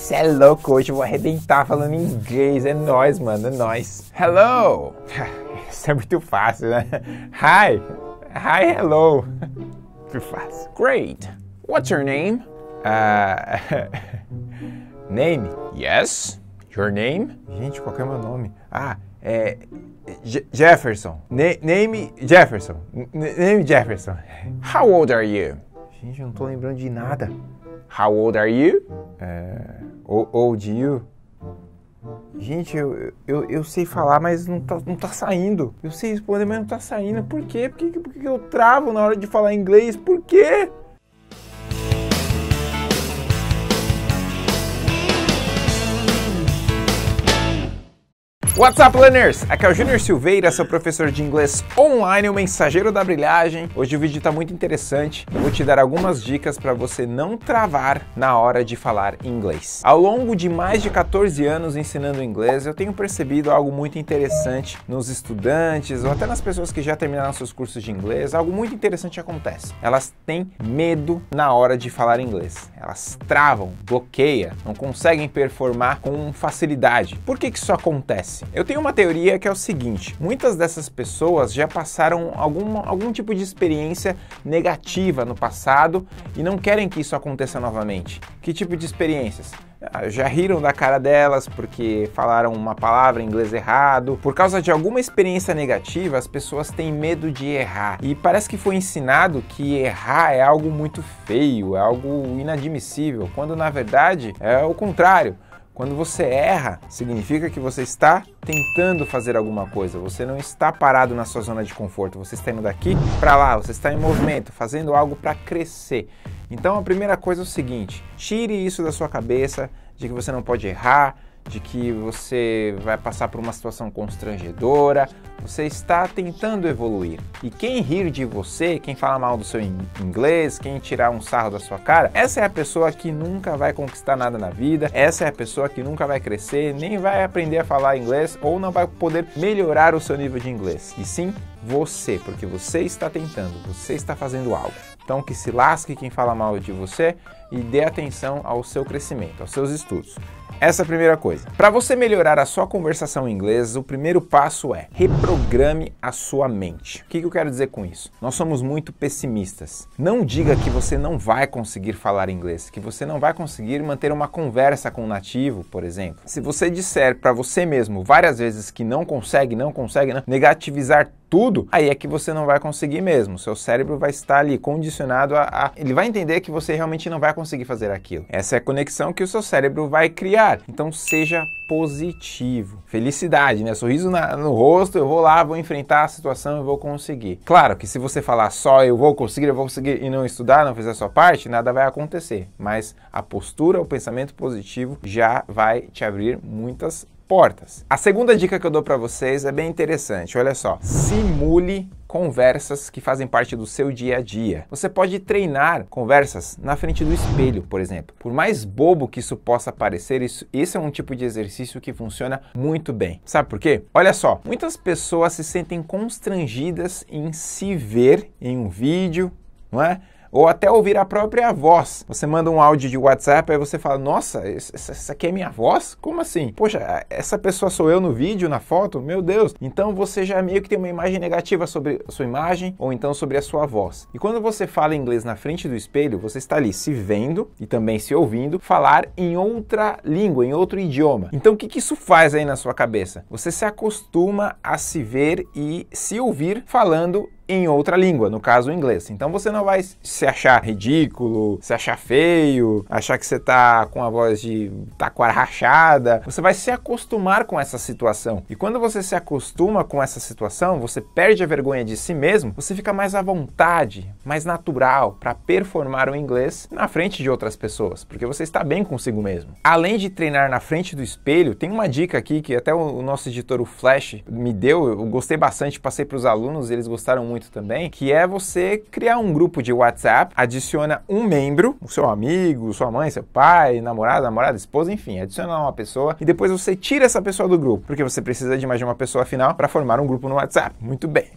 Cê é louco, hoje eu vou arrebentar falando inglês, é nóis, mano, é nóis. Hello! Isso é muito fácil, né? Hi! Hi, hello! Muito fácil. Great! What's your name? Name? Yes? Your name? Gente, qual que é meu nome? Ah, é... Jefferson. Name Jefferson. Name Jefferson. How old are you? Gente, eu não tô lembrando de nada. How old are you? Old you? Gente, eu sei falar, mas não tá saindo. Eu sei responder, mas não tá saindo. Por quê? Por que eu travo na hora de falar inglês? Por quê? What's up, learners? Aqui é o Junior Silveira, sou professor de inglês online, o mensageiro da brilhagem. Hoje o vídeo está muito interessante. Eu vou te dar algumas dicas para você não travar na hora de falar inglês. Ao longo de mais de 14 anos ensinando inglês, eu tenho percebido algo muito interessante nos estudantes ou até nas pessoas que já terminaram seus cursos de inglês. Algo muito interessante acontece. Elas têm medo na hora de falar inglês. Elas travam, bloqueiam, não conseguem performar com facilidade. Por que isso acontece? Eu tenho uma teoria que é o seguinte: muitas dessas pessoas já passaram algum tipo de experiência negativa no passado e não querem que isso aconteça novamente. Que tipo de experiências? Já riram da cara delas porque falaram uma palavra em inglês errado. Por causa de alguma experiência negativa, as pessoas têm medo de errar. E parece que foi ensinado que errar é algo muito feio, é algo inadmissível, quando na verdade é o contrário. Quando você erra, significa que você está tentando fazer alguma coisa, você não está parado na sua zona de conforto, você está indo daqui para lá, você está em movimento, fazendo algo para crescer. Então a primeira coisa é o seguinte: tire isso da sua cabeça, de que você não pode errar, de que você vai passar por uma situação constrangedora, você está tentando evoluir. E quem rir de você, quem falar mal do seu inglês, quem tirar um sarro da sua cara, essa é a pessoa que nunca vai conquistar nada na vida, essa é a pessoa que nunca vai crescer, nem vai aprender a falar inglês ou não vai poder melhorar o seu nível de inglês. E sim, você, porque você está tentando, você está fazendo algo. Então que se lasque quem fala mal de você e dê atenção ao seu crescimento, aos seus estudos. Essa é a primeira coisa. Para você melhorar a sua conversação em inglês, o primeiro passo é reprograme a sua mente. O que eu quero dizer com isso? Nós somos muito pessimistas. Não diga que você não vai conseguir falar inglês, que você não vai conseguir manter uma conversa com um nativo, por exemplo. Se você disser para você mesmo várias vezes que não consegue, né? Negativizar tudo, aí é que você não vai conseguir mesmo. Seu cérebro vai estar ali condicionado ele vai entender que você realmente não vai conseguir fazer aquilo. Essa é a conexão que o seu cérebro vai criar. Então seja positivo. Felicidade, né? Sorriso no rosto, eu vou lá, vou enfrentar a situação, eu vou conseguir. Claro que se você falar só eu vou conseguir e não estudar, não fizer a sua parte, nada vai acontecer. Mas a postura, o pensamento positivo já vai te abrir muitas portas. A segunda dica que eu dou para vocês é bem interessante, olha só. Simule conversas que fazem parte do seu dia a dia. Você pode treinar conversas na frente do espelho, por exemplo. Por mais bobo que isso possa parecer, esse é um tipo de exercício que funciona muito bem. Sabe por quê? Olha só, muitas pessoas se sentem constrangidas em se ver em um vídeo, não é? Ou até ouvir a própria voz. Você manda um áudio de WhatsApp, aí você fala: nossa, essa aqui é minha voz? Como assim? Poxa, essa pessoa sou eu no vídeo, na foto? Meu Deus! Então você já meio que tem uma imagem negativa sobre a sua imagem, ou então sobre a sua voz. E quando você fala inglês na frente do espelho, você está ali se vendo e também se ouvindo falar em outra língua, em outro idioma. Então o que isso faz aí na sua cabeça? Você se acostuma a se ver e se ouvir falando em outra língua, no caso o inglês. Então você não vai se achar ridículo, se achar feio, achar que você tá com a voz de taquara rachada. Você vai se acostumar com essa situação. E quando você se acostuma com essa situação, você perde a vergonha de si mesmo, você fica mais à vontade, mais natural para performar o inglês na frente de outras pessoas, porque você está bem consigo mesmo. Além de treinar na frente do espelho, tem uma dica aqui que até o nosso editor, o Flash, me deu, eu gostei bastante, passei para os alunos, eles gostaram muito também, que é você criar um grupo de WhatsApp, adiciona um membro, o seu amigo, sua mãe, seu pai, namorado, namorada, esposa, enfim, adiciona uma pessoa e depois você tira essa pessoa do grupo, porque você precisa de mais de uma pessoa afinal para formar um grupo no WhatsApp. Muito bem.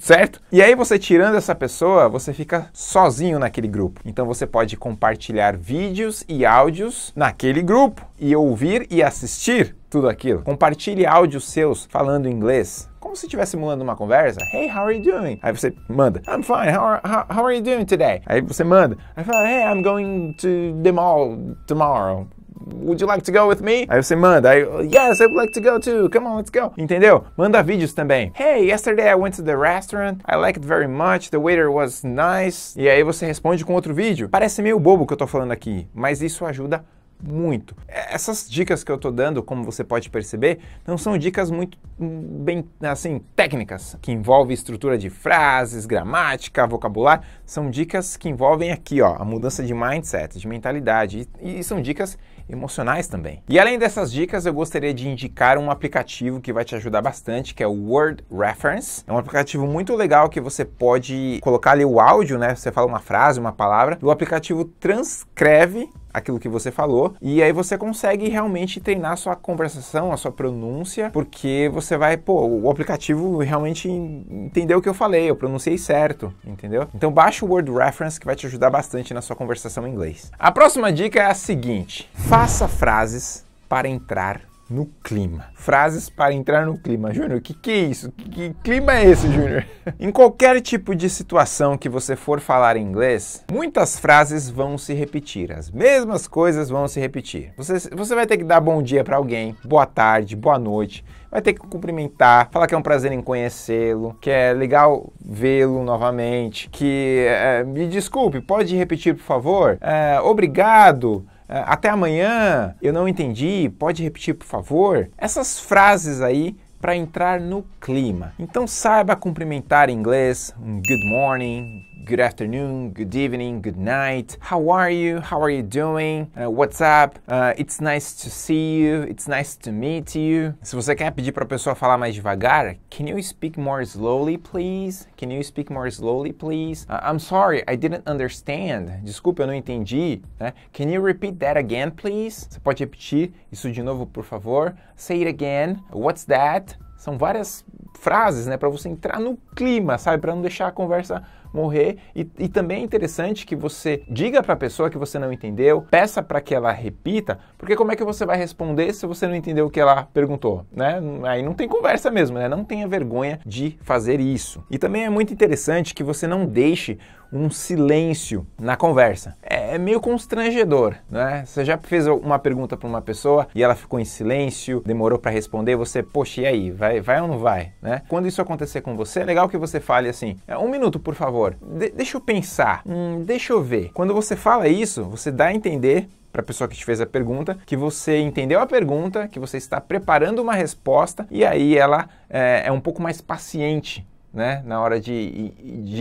certo? E aí você tirando essa pessoa, você fica sozinho naquele grupo. Então você pode compartilhar vídeos e áudios naquele grupo e ouvir e assistir tudo aquilo. Compartilhe áudios seus falando inglês, como se estivesse simulando uma conversa. Hey, how are you doing? Aí você manda. I'm fine. How are you doing today? Aí você manda. I fala, hey, I'm going to the mall tomorrow. Would you like to go with me? Aí você manda. Aí, yes, I'd like to go too. Come on, let's go. Entendeu? Manda vídeos também. Hey, yesterday I went to the restaurant. I liked it very much. The waiter was nice. E aí você responde com outro vídeo. Parece meio bobo o que eu tô falando aqui, mas isso ajuda muito. Essas dicas que eu tô dando, como você pode perceber, não são dicas muito bem, assim, técnicas, que envolvem estrutura de frases, gramática, vocabulário. São dicas que envolvem aqui, ó, a mudança de mindset, de mentalidade, e são dicas emocionais também. E além dessas dicas, eu gostaria de indicar um aplicativo que vai te ajudar bastante, que é o Word Reference. É um aplicativo muito legal que você pode colocar ali o áudio, né? Você fala uma frase, uma palavra, e o aplicativo transcreve aquilo que você falou, e aí você consegue realmente treinar a sua conversação, a sua pronúncia, porque você vai, pô, o aplicativo realmente entendeu o que eu falei, eu pronunciei certo, entendeu? Então baixa o Word Reference que vai te ajudar bastante na sua conversação em inglês. A próxima dica é a seguinte: faça frases para entrar no clima. Frases para entrar no clima. Júnior, o que é isso? Que clima é esse, Júnior? Em qualquer tipo de situação que você for falar em inglês, muitas frases vão se repetir. As mesmas coisas vão se repetir. Você vai ter que dar bom dia para alguém, boa tarde, boa noite. Vai ter que cumprimentar, falar que é um prazer em conhecê-lo, que é legal vê-lo novamente, que me desculpe, pode repetir, por favor? Obrigado. Até amanhã, eu não entendi, pode repetir, por favor? Essas frases aí para entrar no clima. Então saiba cumprimentar em inglês, um good morning, good afternoon, good evening, good night, how are you doing, what's up, it's nice to see you, it's nice to meet you. Se você quer pedir para a pessoa falar mais devagar, can you speak more slowly please, can you speak more slowly please, I'm sorry, I didn't understand, desculpa, eu não entendi, né? Can you repeat that again please, você pode repetir isso de novo, por favor, say it again, what's that. São várias frases, né, para você entrar no clima, sabe, para não deixar a conversa morrer. E também é interessante que você diga para a pessoa que você não entendeu, peça para que ela repita, porque como é que você vai responder se você não entendeu o que ela perguntou, né? Aí não tem conversa mesmo, né? Não tenha vergonha de fazer isso. E também é muito interessante que você não deixe um silêncio na conversa. É meio constrangedor, né? Você já fez uma pergunta para uma pessoa e ela ficou em silêncio, demorou para responder, você, poxa, e aí, vai ou não vai, né? Quando isso acontecer com você, é legal que você fale assim, um minuto, por favor, deixa eu pensar, deixa eu ver. Quando você fala isso, você dá a entender para a pessoa que te fez a pergunta, que você entendeu a pergunta, que você está preparando uma resposta, e aí ela é um pouco mais paciente, né, na hora de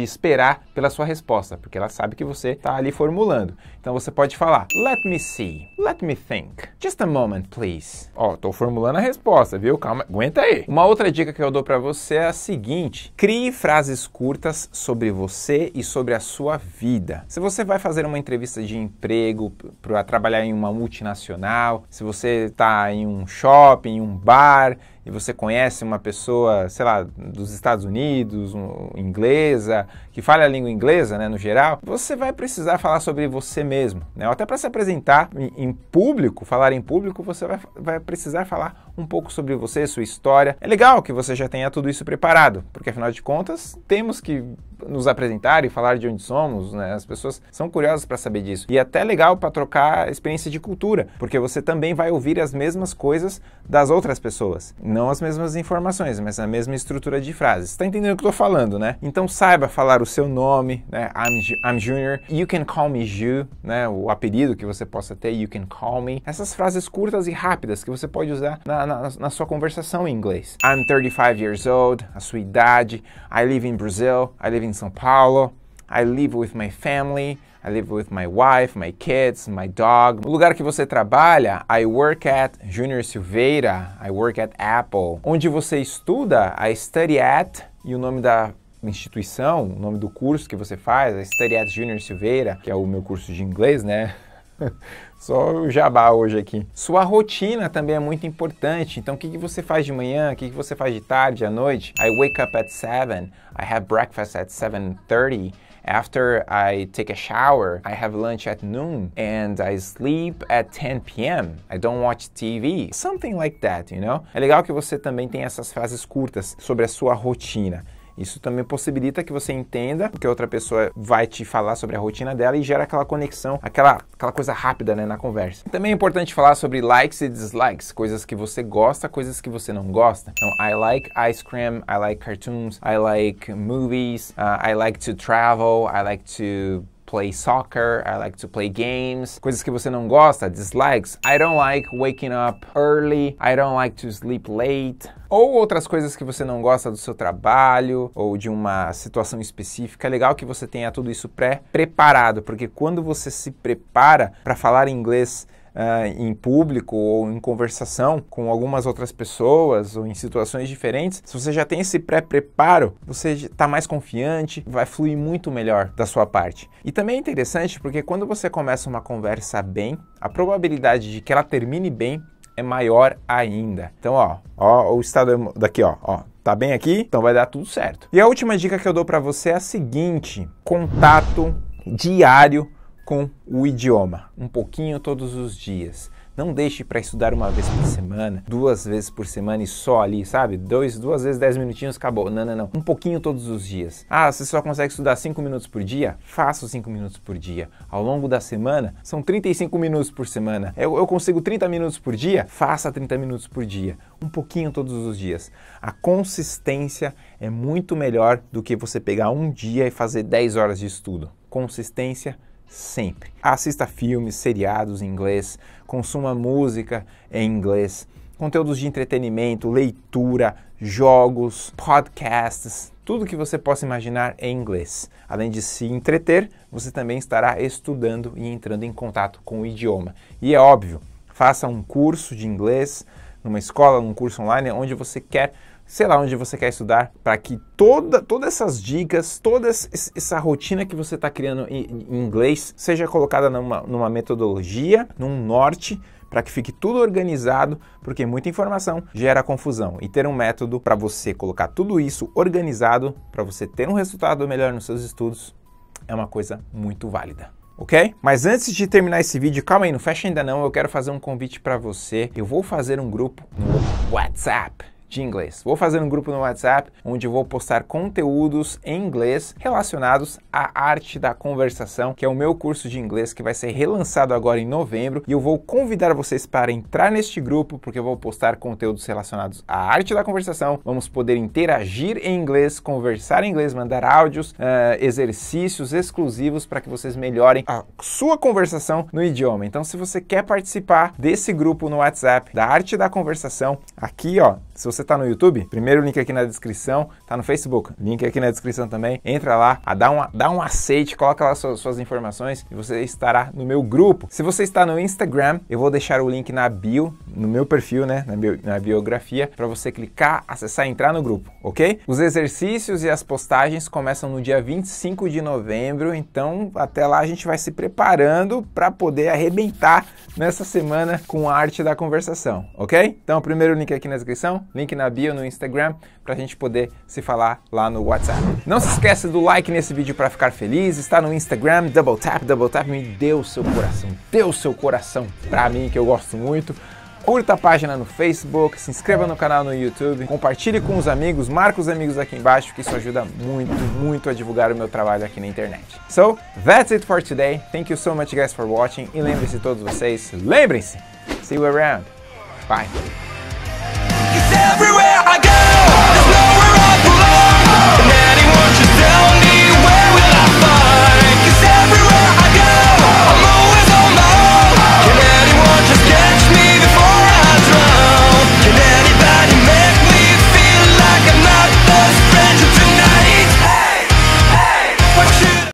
esperar pela sua resposta, porque ela sabe que você está ali formulando. Então você pode falar, let me see, let me think, just a moment please. Ó, tô formulando a resposta, viu? Calma, aguenta aí. Uma outra dica que eu dou para você é a seguinte: crie frases curtas sobre você e sobre a sua vida. Se você vai fazer uma entrevista de emprego, para trabalhar em uma multinacional, se você está em um shopping, em um bar, e você conhece uma pessoa, sei lá, dos Estados Unidos, inglesa, que fala a língua inglesa, né, no geral, você vai precisar falar sobre você mesmo, né? Até para se apresentar em público, falar em público, você vai precisar falar um pouco sobre você, sua história. É legal que você já tenha tudo isso preparado, porque afinal de contas, temos que nos apresentar e falar de onde somos, né? As pessoas são curiosas para saber disso. E até legal para trocar experiência de cultura, porque você também vai ouvir as mesmas coisas das outras pessoas. Não as mesmas informações, mas a mesma estrutura de frases. Tá entendendo o que eu tô falando, né? Então saiba falar o seu nome, né? I'm Junior. You can call me Ju, né? O apelido que você possa ter, you can call me. Essas frases curtas e rápidas que você pode usar na sua conversação em inglês. I'm 35 years old, a sua idade. I live in Brazil, I live in São Paulo. I live with my family, I live with my wife, my kids, my dog. O lugar que você trabalha, I work at Junior Silveira, I work at Apple. Onde você estuda, I study at, e o nome da instituição, o nome do curso que você faz, I study at Junior Silveira, que é o meu curso de inglês, né? Só o jabá hoje aqui. Sua rotina também é muito importante. Então, o que você faz de manhã? O que você faz de tarde, à noite? I wake up at 7. I have breakfast at 7:30. After I take a shower, I have lunch at noon, and I sleep at 10 p.m. I don't watch TV. Something like that, you know? É legal que você também tenha essas frases curtas sobre a sua rotina. Isso também possibilita que você entenda o que a outra pessoa vai te falar sobre a rotina dela e gera aquela conexão, aquela coisa rápida, né, na conversa. Também é importante falar sobre likes e dislikes, coisas que você gosta, coisas que você não gosta. Então, I like ice cream, I like cartoons, I like movies, I like to travel, I like to play soccer, I like to play games. Coisas que você não gosta, dislikes. I don't like waking up early, I don't like to sleep late. Ou outras coisas que você não gosta do seu trabalho ou de uma situação específica. É legal que você tenha tudo isso pré-preparado, porque quando você se prepara para falar inglês em público ou em conversação com algumas outras pessoas ou em situações diferentes, se você já tem esse pré-preparo, você está mais confiante, vai fluir muito melhor da sua parte. E também é interessante porque quando você começa uma conversa bem, a probabilidade de que ela termine bem é maior ainda. Então, ó o estado daqui, ó, tá bem aqui? Então vai dar tudo certo. E a última dica que eu dou para você é a seguinte: contato diário com o idioma, um pouquinho todos os dias. Não deixe para estudar uma vez por semana, duas vezes por semana e só ali, sabe? Duas vezes 10 minutinhos, acabou. Não. Um pouquinho todos os dias. Ah, você só consegue estudar 5 minutos por dia? Faça os 5 minutos por dia. Ao longo da semana, são 35 minutos por semana. Eu consigo 30 minutos por dia? Faça 30 minutos por dia. Um pouquinho todos os dias. A consistência é muito melhor do que você pegar um dia e fazer 10 horas de estudo. Consistência sempre. Assista filmes, seriados em inglês, consuma música em inglês, conteúdos de entretenimento, leitura, jogos, podcasts, tudo que você possa imaginar em inglês. Além de se entreter, você também estará estudando e entrando em contato com o idioma. E é óbvio, faça um curso de inglês numa escola, num curso online, onde você quer, sei lá, onde você quer estudar, para que todas essas dicas, toda essa rotina que você está criando em inglês seja colocada numa metodologia, num norte, para que fique tudo organizado, porque muita informação gera confusão. E ter um método para você colocar tudo isso organizado, para você ter um resultado melhor nos seus estudos, é uma coisa muito válida. Ok? Mas antes de terminar esse vídeo, calma aí, não fecha ainda não, eu quero fazer um convite para você. Eu vou fazer um grupo no WhatsApp de inglês. Vou fazer um grupo no WhatsApp onde eu vou postar conteúdos em inglês relacionados à arte da conversação, que é o meu curso de inglês que vai ser relançado agora em novembro, e eu vou convidar vocês para entrar neste grupo porque eu vou postar conteúdos relacionados à arte da conversação. Vamos poder interagir em inglês, conversar em inglês, mandar áudios, exercícios exclusivos para que vocês melhorem a sua conversação no idioma. Então, se você quer participar desse grupo no WhatsApp da arte da conversação, aqui ó, se você está no YouTube, primeiro link aqui na descrição, tá no Facebook, link aqui na descrição também, entra lá, dá um aceite, coloca lá suas informações e você estará no meu grupo. Se você está no Instagram, eu vou deixar o link na bio, no meu perfil, né, na biografia, para você clicar, acessar e entrar no grupo, ok? Os exercícios e as postagens começam no dia 25 de novembro, então até lá a gente vai se preparando para poder arrebentar nessa semana com a arte da conversação, ok? Então, primeiro link aqui na descrição, link na bio no Instagram, pra gente poder se falar lá no WhatsApp. Não se esqueça do like nesse vídeo pra ficar feliz, está no Instagram, double tap, me dê o seu coração pra mim, que eu gosto muito. Curta a página no Facebook, se inscreva no canal no YouTube, compartilhe com os amigos, marca os amigos aqui embaixo, que isso ajuda muito, muito a divulgar o meu trabalho aqui na internet. So, that's it for today. Thank you so much guys for watching, e lembrem-se todos vocês, see you around. Bye.